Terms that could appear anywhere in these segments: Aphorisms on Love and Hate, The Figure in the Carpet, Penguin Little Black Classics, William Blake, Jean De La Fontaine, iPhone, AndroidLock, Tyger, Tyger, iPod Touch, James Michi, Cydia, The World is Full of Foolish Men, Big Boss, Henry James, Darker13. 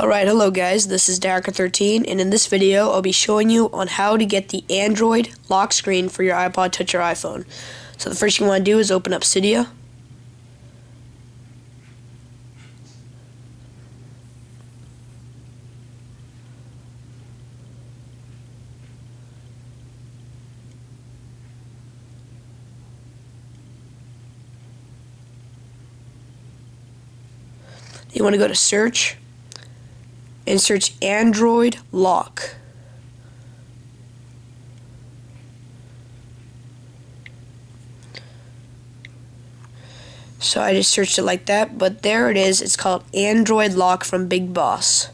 Alright, hello guys, this is Darker13, and in this video I'll be showing you on how to get the Android lock screen for your iPod Touch or iPhone. So the first thing you want to do is open up Cydia. You want to go to search and search AndroidLock. So I just searched it like that, but there it is. It's called AndroidLock from Big Boss.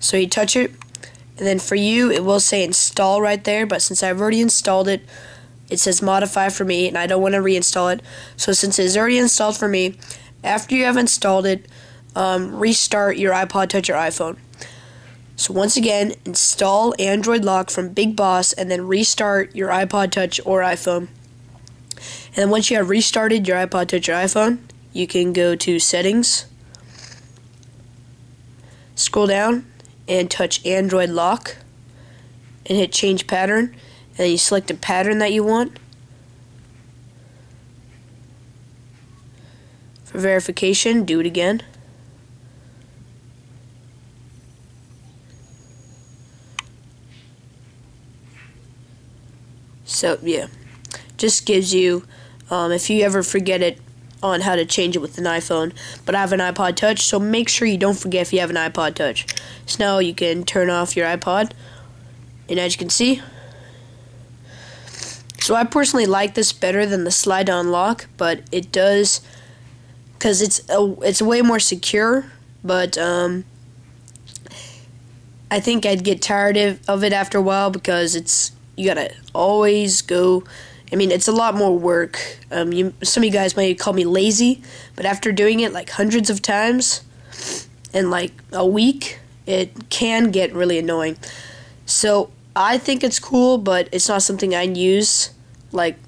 So you touch it, and then for you it will say install right there, but since I've already installed it, it says modify for me, and I don't want to reinstall it. So since it's already installed for me, after you have installed it, restart your iPod Touch or iPhone. So once again, install AndroidLock from Big Boss and then restart your iPod Touch or iPhone. And then once you have restarted your iPod Touch or iPhone, you can go to Settings, scroll down and touch AndroidLock and hit Change Pattern, and then you select the pattern that you want. For verification, do it again. So yeah, just gives you, if you ever forget it, on how to change it with an iPhone. But I have an iPod Touch, so make sure you don't forget if you have an iPod Touch. So now you can turn off your iPod, and as you can see, so I personally like this better than the slide-down lock, but it does, because it's way more secure, but I think I'd get tired of it after a while, because you gotta always go. I mean, it's a lot more work. Some of you guys might call me lazy, but after doing it like hundreds of times in like a week, it can get really annoying. So I think it's cool, but it's not something I'd use like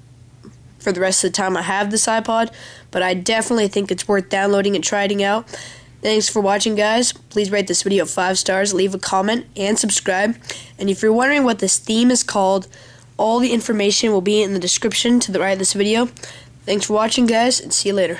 for the rest of the time I have this iPod, but I definitely think it's worth downloading and trying out. Thanks for watching, guys. Please rate this video 5 stars, leave a comment, and subscribe. And if you're wondering what this theme is called, all the information will be in the description to the right of this video. Thanks for watching, guys, and see you later.